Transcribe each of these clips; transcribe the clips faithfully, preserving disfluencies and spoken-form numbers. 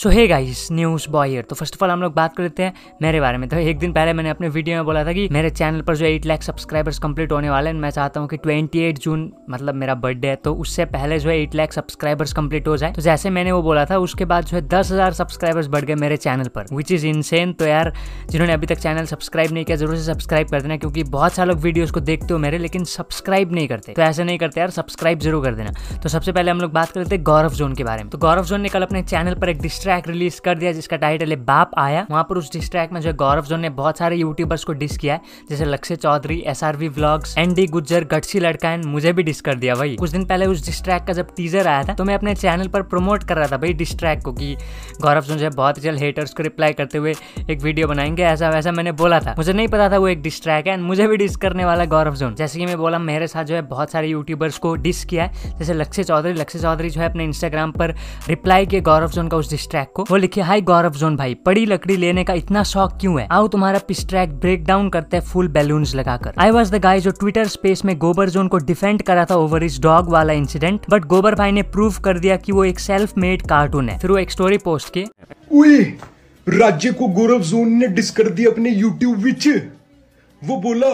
So hey guys, news boy here. तो first of all हम लोग बात कर लेते हैं मेरे बारे में। तो एक दिन पहले मैंने अपने वीडियो में बोला था कि मेरे चैनल पर जो एट लाख सब्सक्राइबर्स कंप्लीट होने वाले हैं, मैं चाहता हूँ कि अट्ठाईस जून मतलब मेरा बर्थडे है, तो उससे पहले जो है एट लाख सब्सक्राइबर्स कंप्लीट हो जाए। तो जैसे मैंने वो बोला था, उसके बाद जो है दस हजार सब्सक्राइबर्स बढ़ गए मेरे चैनल पर, विच इज़ इनसेन। तो यार, जिन्होंने अभी तक चैनल सब्सक्राइब नहीं किया जरूर से सब्सक्राइब कर देना, क्योंकि बहुत सारे लोग वीडियोज़ को देखते हो मेरे लेकिन सब्सक्राइब नहीं करते। तो ऐसे नहीं करते यार, सब्सक्राइब जरूर कर देना। तो सबसे पहले हम लोग बात करते हैं गौरव जोन के बारे में। तो गौरव जोन ने कल अपने चैनल पर एक ट्रैक रिलीज कर दिया जिसका टाइटल है बाप आया। वहां पर उस डिस ट्रैक में जो गौरव जोन ने बहुत सारे यूट्यूबर्स को डिस किया है, जैसे लक्ष्य Chaudhary, SRV vlogs, Andy Gujjar, gutsy लड़का, मुझे भी डिस कर दिया भाई। कुछ दिन पहले उस डिस ट्रैक का जब टीजर आया था तो मैं अपने चैनल पर प्रमोट कर रहा था भाई डिस ट्रैक को कि गौरव जोन जो है बहुत जल्द हेटर्स को रिप्लाई करते हुए एक वीडियो बनाएंगे, ऐसा वैसा मैंने बोला था। मुझे नहीं पता था वो एक डिस ट्रैक है एंड मुझे भी डिस करने वाला गौरव जोन। जैसे कि मैं बोला, मेरे साथ जो है बहुत सारे यूट्यूबर्स को डिस किया है, जैसे लक्ष्य चौधरी। लक्ष्य चौधरी जो है अपने इंस्टाग्राम पर रिप्लाई किया गौरव जोन का उस डिस ट्रैक को। वो लिखे, हाय गौरव जोन भाई, बड़ी लकड़ी लेने का इतना शौक क्यों है? आओ तुम्हारा पिस ट्रैक ब्रेक डाउन करते हैं फुल बैलून्स लगाकर। आई वाज द गाय जो ट्विटर स्पेस में गोबर जोन को डिफेंड करा था ओवर इस डॉग वाला इंसिडेंट, बट गोबर भाई ने प्रूव कर दिया कि वो एक सेल्फ मेड कार्टून है। फिर वो एक स्टोरी पोस्ट की, राज्य को गौरव जोन ने डिस कर दिया अपने यूट्यूब विच। वो बोला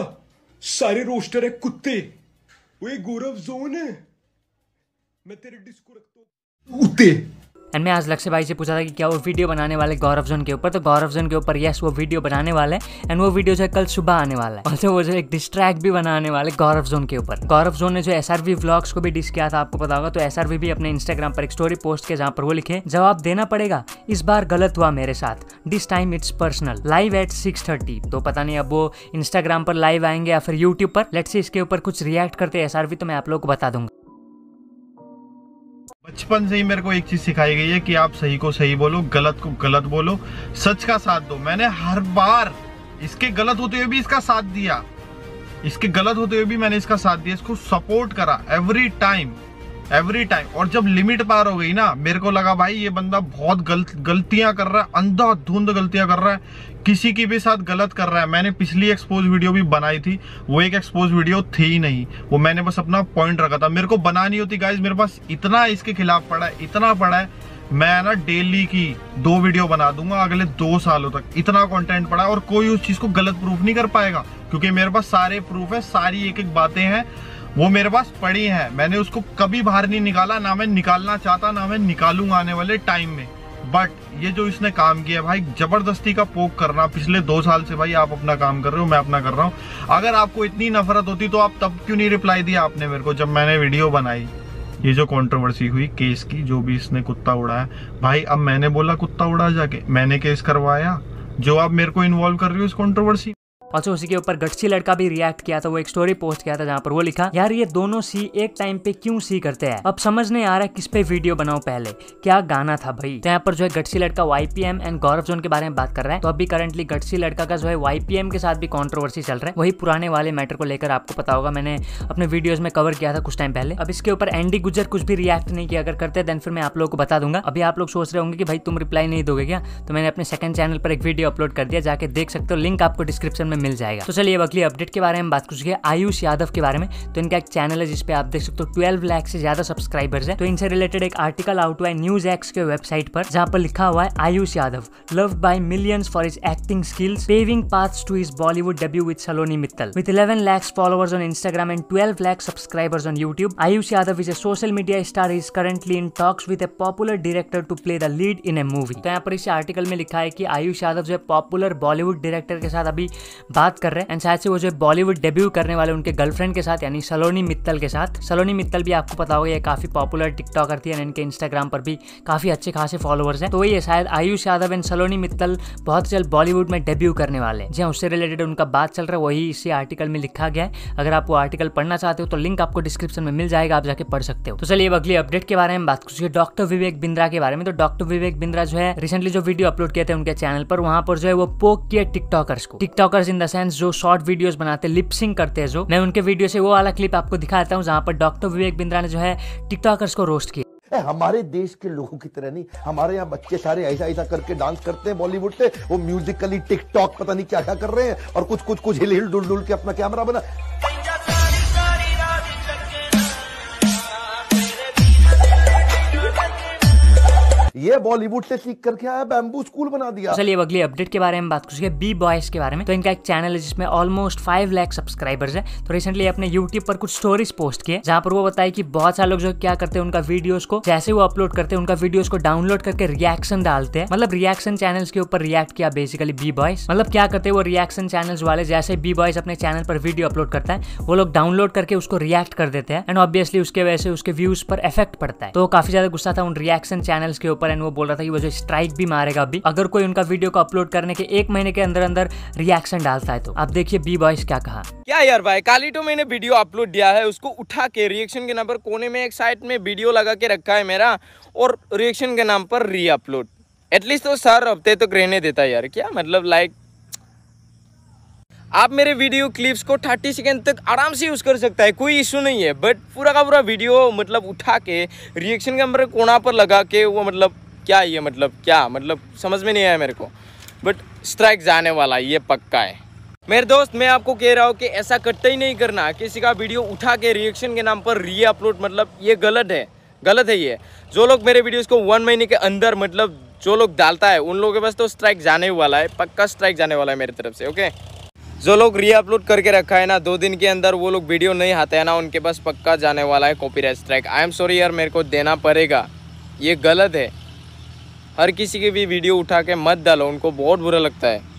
सारे रोस्टर है कुत्ते, वो गौरव जोन है, मैं तेरे डिस को रखता हूँ। एंड मैं आज लक्ष्य भाई से पूछा था कि क्या वो वीडियो बनाने वाले गौरव जोन के ऊपर, तो गौरव जोन के ऊपर यस वो वीडियो बनाने वाले हैं एंड वो वीडियो जो है कल सुबह आने वाला है। ऑल्सो वो जो एक डिस ट्रैक भी बनाने वाले गौरव जोन के ऊपर। गौरव जोन ने जो एसआरवी व्लॉग्स को भी डिस किया था, आपको पता होगा, तो एसआरवी भी अपने इंस्टाग्राम पर एक स्टोरी पोस्ट किया जहाँ पर वो लिखे, जवाब देना पड़ेगा, इस बार गलत हुआ मेरे साथ, this time it's personal, live at six thirty. तो पता नहीं अब वो इंस्टाग्राम पर लाइव आएंगे या फिर यूट्यूब पर, लेट्स इसके ऊपर कुछ रिएक्ट करते एसआरवी, तो मैं आप लोग को बता दूंगा। बचपन से ही मेरे को एक चीज सिखाई गई है कि आप सही को सही बोलो, गलत को गलत बोलो, सच का साथ दो। मैंने हर बार इसके गलत होते हुए भी इसका साथ दिया, इसके गलत होते हुए भी मैंने इसका साथ दिया, इसको सपोर्ट करा एवरी टाइम एवरी टाइम। और जब लिमिट पार हो गई ना, मेरे को लगा भाई ये बंदा बहुत गलत गलतियां कर रहा है, अंधा धुंध गलतियां कर रहा है, किसी की भी साथ गलत कर रहा है। मैंने पिछली एक्सपोज वीडियो भी बनाई थी, वो एक एक्सपोज वीडियो थी ही नहीं, वो मैंने बस अपना पॉइंट रखा था, मेरे को बनानी होती। गाइज मेरे पास इतना इसके खिलाफ पड़ा है, इतना पड़ा है, मैं ना डेली की दो वीडियो बना दूंगा अगले दो सालों तक, इतना कंटेंट पड़ा है और कोई उस चीज को गलत प्रूफ नहीं कर पाएगा क्योंकि मेरे पास सारे प्रूफ है, सारी एक एक बातें हैं, वो मेरे पास पड़ी है। मैंने उसको कभी बाहर नहीं निकाला, ना मैं निकालना चाहता, ना मैं निकालूंगा आने वाले टाइम में। बट ये जो इसने काम किया भाई, जबरदस्ती का पोक करना पिछले दो साल से, भाई आप अपना काम कर रहे हो, मैं अपना कर रहा हूँ। अगर आपको इतनी नफरत होती तो आप तब क्यों नहीं रिप्लाई दिया आपने मेरे को जब मैंने वीडियो बनाई? ये जो कंट्रोवर्सी हुई केस की, जो भी इसने कुत्ता उड़ाया भाई, अब मैंने बोला कुत्ता उड़ा जाके, मैंने केस करवाया, जो आप मेरे को इन्वॉल्व कर रहे हो इस कंट्रोवर्सी। ऑल्सो उसी के ऊपर गटसी लड़का भी रिएक्ट किया था, वो एक स्टोरी पोस्ट किया था जहाँ पर वो लिखा, यार ये दोनों सी एक टाइम पे क्यों सी करते हैं, अब समझ नहीं आ रहा है किस पे वीडियो बनाओ, पहले क्या गाना था भाई। तो यहाँ पर जो है गटसी लड़का वाईपीएम एंड गौरव जोन के बारे में बात कर रहा है। तो अभी करंटली गटसी लड़का का जो है वाईपीएम के साथ भी कॉन्ट्रोवर्सी चल रहा है, वही पुराने वाले मैटर को लेकर, आपको पता होगा मैंने अपने वीडियोज में कवर किया था कुछ टाइम पहले। अब इसके ऊपर एंडी गुज्जर कुछ भी रिएक्ट नहीं किया, अगर करते देन फिर मैं आप लोगों को बता दूंगा। अभी आप लोग सोच रहे होंगे कि भाई तुम रिप्लाई नहीं दोगे क्या, तो मैंने अपने सेकंड चैनल पर एक वीडियो अपलोड कर दिया, जाके देख सकते हो, लिंक आपको डिस्क्रिप्शन में मिल जाएगा। तो चलिए अगली अपडेट के बारे में बात करेंगे आयुष यादव के बारे में। तो इनका एक चैनल है जिसपे आप देख सकते हो बारह लाख से ज्यादा सब्सक्राइबर्स है। तो इनसे रिलेटेड एक आर्टिकल आउट हुआ है न्यूज एक्स के वेबसाइट पर, जहां पर लिखा हुआ है, Ayush Yadav loved by millions for his acting skills, paving paths to his Bollywood debut with Saloni Mittal. With eleven lakh followers on Instagram and twelve lakh subscribers on YouTube, Ayush Yadav is a social media star, is currently in talks with a popular director to play the lead in a movie. तो यहाँ पर इस article में लिखा है कि आयुष यादव जो है पॉपुलर बॉलीवुड डायरेक्टर के साथ अभी बात कर रहे हैं एंड शायद से वो जो बॉलीवुड डेब्यू करने वाले उनके गर्लफ्रेंड के साथ, यानी सलोनी मित्तल के साथ। सलोनी मित्तल भी आपको पता होगा ये काफी पॉपुलर टिकटॉकर थी एंड इनके इंस्टाग्राम पर भी काफी अच्छे खासे फॉलोअर्स हैं। तो ये शायद आयुष यादव एंड सलोनी मित्तल बहुत जल्द बॉलीवुड में डेब्यू करने वाले हैं, जी उससे रिलेटेड उनका बात चल रहा है, वही इसी आर्टिकल में लिखा गया है। अगर आप वो आर्टिकल पढ़ना चाहते हो तो लिंक आपको डिस्क्रिप्शन में मिल जाएगा, आप जाके पढ़ सकते हो। तो चलिए अगली अपडेट के बारे में बात करेंगे डॉक्टर विवेक बिंद्रा के बारे में। तो डॉक्टर विवेक बिंद्रा जो है रिसेंटली जो वीडियो अपलोड किए थे उनके चैनल पर, वहां पर जो है वो पोक किया टिकटॉकर्स को, टिकटॉकर्स इन द सेंस जो शॉर्ट वीडियोस बनाते, लिपसिंग करते हैं। जो मैं उनके वीडियो से वो वाला क्लिप आपको दिखाता हूँ जहाँ पर डॉक्टर विवेक बिंद्रा ने जो है टिकटॉकर्स को रोस्ट किया। हमारे देश के लोगों की तरह नहीं, हमारे यहाँ बच्चे सारे ऐसा ऐसा करके डांस करते हैं बॉलीवुड से, वो म्यूजिकली टिकटॉक पता नहीं क्या क्या कर रहे हैं और कुछ कुछ कुछ हिल हिल डुल डुल के अपना कैमरा बना। ये बॉलीवुड से सीख करके आया, बैम्बू स्कूल बना दिया। चलिए अगली अपडेट के बारे में बात करेंगे, बी बॉयज के बारे में। तो इनका एक चैनल है जिसमें ऑलमोस्ट फाइव लाख सब्सक्राइबर्स है। तो रिसेंटली अपने यूट्यूब पर कुछ स्टोरीज पोस्ट किए जहाँ पर वो बताया कि बहुत सारे लोग जो क्या करते हैं, उनका वीडियोस को जैसे वो अपलोड करते हैं उनका वीडियोस को डाउनलोड करके रिएक्शन डालते हैं। मतलब रिएक्शन चैनल्स के ऊपर रिएक्ट किया बेसिकली बी बॉयज। मतलब क्या करते हैं वो रिएक्शन चैनल्स वाले, जैसे बी बॉयज अपने चैनल पर वीडियो अपलोड करता है वो लोग डाउनलोड करके उसको रिएक्ट कर देते हैं एंड ऑब्वियसली उसके वजह से उसके व्यूज पर इफेक्ट पड़ता है। तो काफी ज्यादा गुस्सा था उन रिएक्शन चैनल्स के ऊपर एंड वो बोल रहा था कि वो जो स्ट्राइक भी मारेगा अभी अगर कोई उनका वीडियो को अपलोड करने के एक महीने के अंदर अंदर रिएक्शन डालता है। तो आप देखिए बी बॉयज क्या कहा। क्या यार भाई, काली तो मैंने वीडियो अपलोड दिया है उसको उठा के रिएक्शन के नाम पर कोने में एक साइड में वीडियो लगा के रखा है मेरा और रिएक्शन के नाम पर री अपलोड। एटलीस्ट तो सर हफ्ते तक तो रहने देता है यार। क्या मतलब लाइक आप मेरे वीडियो क्लिप्स को तीस सेकंड तक आराम से यूज़ कर सकता है, कोई इशू नहीं है, बट पूरा का पूरा वीडियो मतलब उठा के रिएक्शन के नंबर कोना पर लगा के वो मतलब क्या ये मतलब क्या मतलब समझ में नहीं आया मेरे को। बट स्ट्राइक जाने वाला ये पक्का है मेरे दोस्त। मैं आपको कह रहा हूँ कि ऐसा कट्टा ही नहीं करना, किसी का वीडियो उठा के रिएक्शन के नाम पर री अपलोड, मतलब ये गलत है, गलत है ये। जो लोग मेरे वीडियोज़ को वन महीने के अंदर मतलब जो लोग डालता है उन लोगों के पास तो स्ट्राइक जाने वाला है, पक्का स्ट्राइक जाने वाला है मेरी तरफ से। ओके, जो लोग री अपलोड करके रखा है ना दो दिन के अंदर वो लोग वीडियो नहीं आते हैं ना उनके पास पक्का जाने वाला है copyright strike. I am sorry यार, मेरे को देना पड़ेगा, ये गलत है। हर किसी की भी वीडियो उठा के मत डालो, उनको बहुत बुरा लगता है।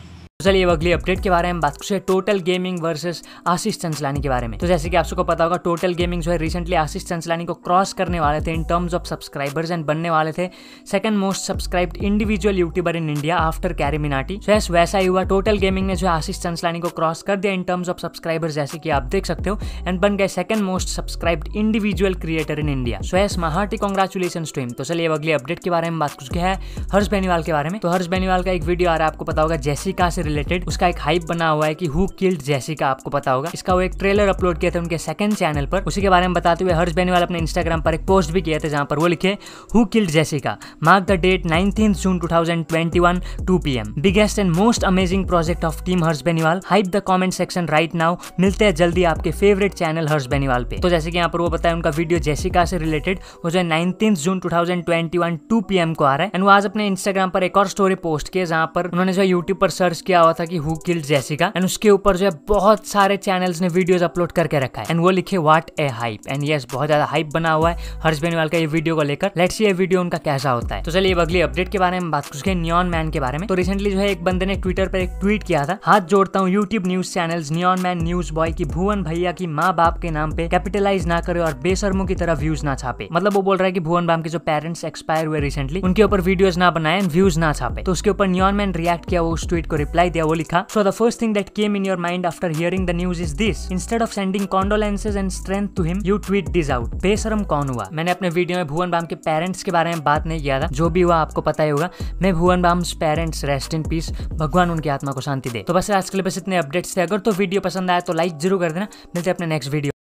चलिए अगली अपडेट के बारे में बात करते हैं, total gaming versus Ashish Chanchlani के बारे में। तो जैसे कि आप सबको पता होगा टोटल गेमिंग जो है रिसेंटली आशीष चंचलानी को क्रॉस करने वाले थे in terms of subscribers and बनने वाले थे second most subscribed individual YouTuber in India after CarryMinati. तो यस वैसा ही हुआ, टोटल गेमिंग ने जो आशीष चंचलानी को क्रॉस कर दिया इन टर्म्स ऑफ सब्सक्राइबर्स, जैसे कि आप देख सकते हो, एंड बन गए second most subscribed individual creator in India. So yes महाटी कॉन्ग्रेचुलेशंस टू हिम। तो चलिए अगली अपडेट के बारे में बात करते हैं हर्ष बेनीवाल के बारे में। तो हर्ष बेनीवाल का एक वीडियो आ रहा है, आपको पता होगा जेसिका से रिलेटेड, उसका एक हाइप बना हुआ है कि हु किल्ड जेसिका, आपको पता होगा। इसका वो एक ट्रेलर अपलोड किया था उनके सेकंड चैनल पर, उसी के बारे में बताते हुए हर्ष बेनीवाल अपने इंस्टाग्राम पर एक पोस्ट भी किए थे जहां पर वो लिखे who killed Jessica, mark the date नाइन्टीन्थ June two thousand twenty one two PM M, biggest and most amazing project of team Harsh Beniwal, hype the comment section right now, मिलते हैं जल्दी आपके फेवरेट चैनल हर्ष बेनीवाल पे। तो जैसे कि यहाँ पर वो बताया उनका वीडियो जेसिका से रिलेटेड वो जो है nineteenth June two thousand twenty one two PM एम को आ रहा है एंड वो आज अपने इंस्टाग्राम पर एक और स्टोरी पोस्ट किया जहां पर उन्होंने जो यूट्यूब पर सर्च किया हुआ था कि हु किल्ड जेसिका एंड उसके ऊपर जो है बहुत सारे चैनल्स ने वीडियोस अपलोड करके रखा है एंड वो लिखे what a hype and yes बहुत ज्यादा हाइप बना हुआ है हर्ष बेनीवाल का ये वीडियो को लेकर। लेट्स सी ये वीडियो उनका कैसा होता है। तो चलिए अगली अपडेट के बारे में बात करते हैं नियॉन मैन के बारे में। तो रिसेंटली जो है एक बंदे ने ट्विटर पर एक ट्वीट किया था, हाथ जोड़ता हूँ YouTube news channels neon Man news boy की भुवन भैया की माँ बाप के नाम पे कैपिटलाइज ना करे और बेशर्मों की तरह व्यूज ना छापे। मतलब वो बोल रहा है कि भुवन बाम के जो पेरेंट्स एक्सपायर हुए रिसेंटली उनके ऊपर वीडियोज ना बनाए एंड व्यूज ना छापे। तो उसके ऊपर नियॉन मैन रिएक्ट किया, वो उस ट्वीट को रिप्लाई दिया, वो लिखा so the first thing that came in your mind after hearing the news is this, instead of sending condolences and strength to him you tweet this out, बेशरम कौन हुआ। मैंने अपने वीडियो में भुवन बाम के पेरेंट्स के बारे में बात नहीं किया था, जो भी हुआ आपको पता ही होगा। मैं Bhuvan Bam's parents rest in peace, भगवान उनकी आत्मा को शांति दे। तो बस आज के लिए बस इतने अपडेट्स थे, अगर तो वीडियो पसंद आया तो लाइक जरूर कर देना, मिलते हैं अपने नेक्स्ट वीडियो।